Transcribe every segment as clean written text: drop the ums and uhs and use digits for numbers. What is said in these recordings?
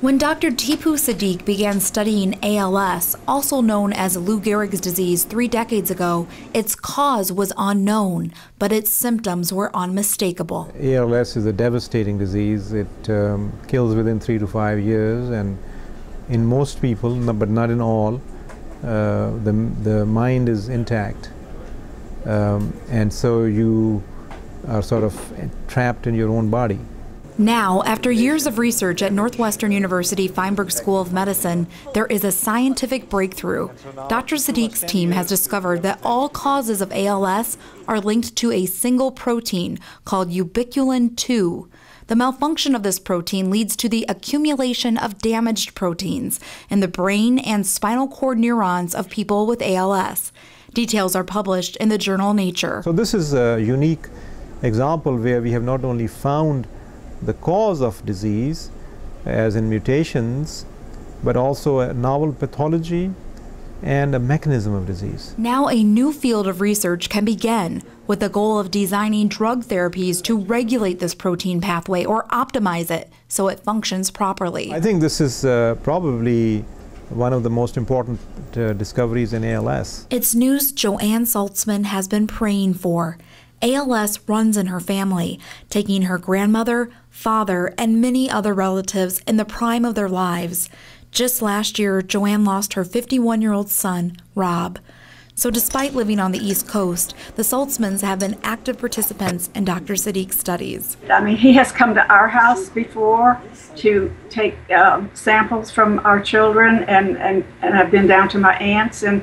When Dr. Teepu Siddique began studying ALS, also known as Lou Gehrig's disease, 3 decades ago, its cause was unknown, but its symptoms were unmistakable. ALS is a devastating disease. It kills within 3 to 5 years, and in most people, but not in all, the mind is intact. And so you are sort of trapped in your own body. Now, after years of research at Northwestern University Feinberg School of Medicine, there is a scientific breakthrough. Dr. Siddique's team has discovered that all causes of ALS are linked to a single protein called ubiquilin 2. The malfunction of this protein leads to the accumulation of damaged proteins in the brain and spinal cord neurons of people with ALS. Details are published in the journal Nature. So this is a unique example where we have not only found the cause of disease, as in mutations, but also a novel pathology and a mechanism of disease. Now a new field of research can begin with the goal of designing drug therapies to regulate this protein pathway or optimize it so it functions properly. I think this is probably one of the most important discoveries in ALS. It's news Joanne Saltzman has been praying for. ALS runs in her family, taking her grandmother, father, and many other relatives in the prime of their lives. Just last year, Joanne lost her 51-year-old son, Rob. So despite living on the East Coast, the Saltzmans have been active participants in Dr. Siddique's studies. I mean, he has come to our house before to take samples from our children, and I've been down to my aunt's, and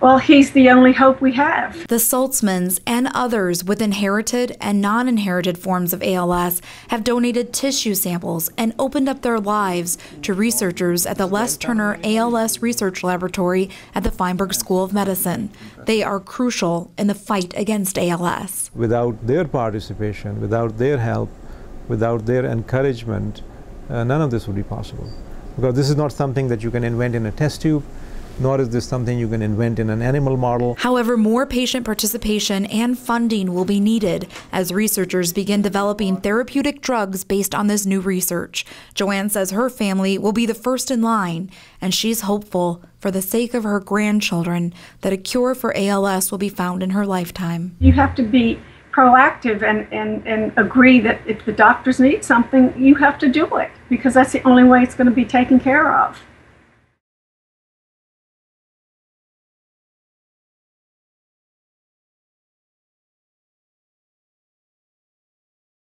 well, he's the only hope we have. The Saltzmans and others with inherited and non-inherited forms of ALS have donated tissue samples and opened up their lives to researchers at the Les Turner ALS Research Laboratory at the Feinberg School of Medicine. They are crucial in the fight against ALS. Without their participation, without their help, without their encouragement, none of this would be possible. Because this is not something that you can invent in a test tube. Nor is this something you can invent in an animal model. However, more patient participation and funding will be needed as researchers begin developing therapeutic drugs based on this new research. Joanne says her family will be the first in line, and she's hopeful, for the sake of her grandchildren, that a cure for ALS will be found in her lifetime. You have to be proactive and agree that if the doctors need something, you have to do it, because that's the only way it's going to be taken care of.